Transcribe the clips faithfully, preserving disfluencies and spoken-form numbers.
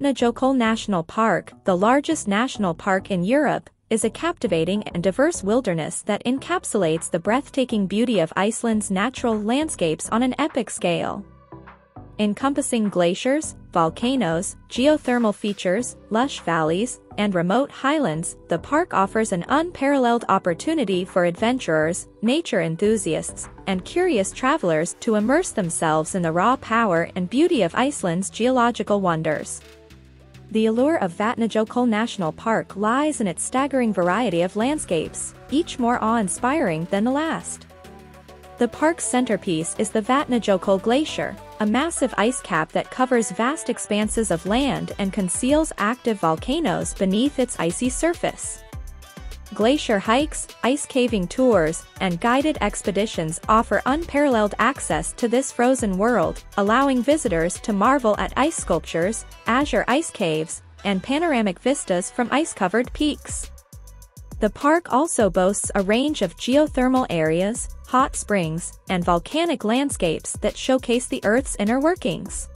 Vatnajökull National Park, the largest national park in Europe, is a captivating and diverse wilderness that encapsulates the breathtaking beauty of Iceland's natural landscapes on an epic scale. Encompassing glaciers, volcanoes, geothermal features, lush valleys, and remote highlands, the park offers an unparalleled opportunity for adventurers, nature enthusiasts, and curious travelers to immerse themselves in the raw power and beauty of Iceland's geological wonders. The allure of Vatnajökull National Park lies in its staggering variety of landscapes, each more awe-inspiring than the last. The park's centerpiece is the Vatnajökull Glacier, a massive ice cap that covers vast expanses of land and conceals active volcanoes beneath its icy surface. Glacier hikes, ice caving tours, and guided expeditions offer unparalleled access to this frozen world, allowing visitors to marvel at ice sculptures, azure ice caves, and panoramic vistas from ice-covered peaks. The park also boasts a range of geothermal areas, hot springs, and volcanic landscapes that showcase the Earth's inner workings.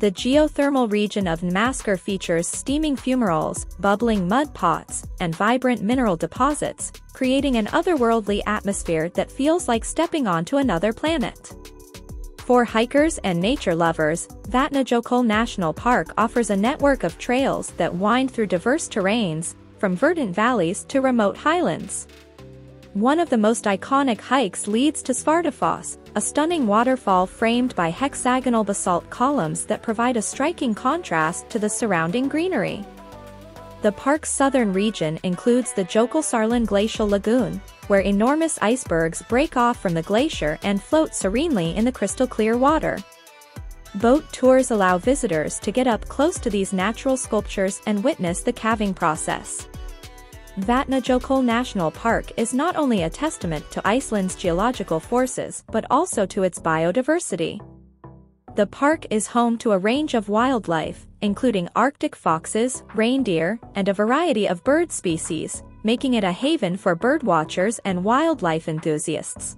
The geothermal region of Námaskarð features steaming fumaroles, bubbling mud pots, and vibrant mineral deposits, creating an otherworldly atmosphere that feels like stepping onto another planet. For hikers and nature lovers, Vatnajökull National Park offers a network of trails that wind through diverse terrains, from verdant valleys to remote highlands. One of the most iconic hikes leads to Svartifoss, a stunning waterfall framed by hexagonal basalt columns that provide a striking contrast to the surrounding greenery. The park's southern region includes the Jökulsárlón glacial lagoon, where enormous icebergs break off from the glacier and float serenely in the crystal-clear water. Boat tours allow visitors to get up close to these natural sculptures and witness the calving process. Vatnajökull National Park is not only a testament to Iceland's geological forces but also to its biodiversity. The park is home to a range of wildlife, including Arctic foxes, reindeer, and a variety of bird species, making it a haven for birdwatchers and wildlife enthusiasts.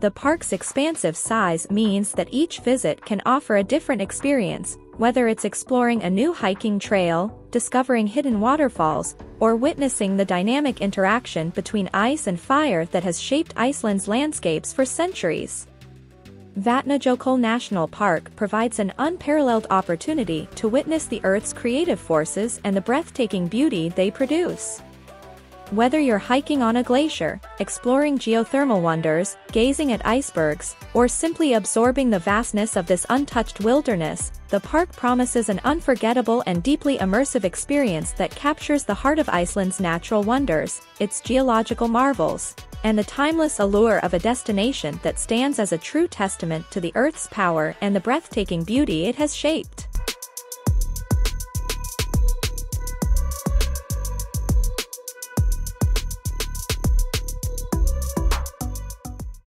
The park's expansive size means that each visit can offer a different experience, whether it's exploring a new hiking trail, discovering hidden waterfalls, or witnessing the dynamic interaction between ice and fire that has shaped Iceland's landscapes for centuries. Vatnajökull National Park provides an unparalleled opportunity to witness the Earth's creative forces and the breathtaking beauty they produce. Whether you're hiking on a glacier, exploring geothermal wonders, gazing at icebergs, or simply absorbing the vastness of this untouched wilderness, the park promises an unforgettable and deeply immersive experience that captures the heart of Iceland's natural wonders, its geological marvels, and the timeless allure of a destination that stands as a true testament to the Earth's power and the breathtaking beauty it has shaped.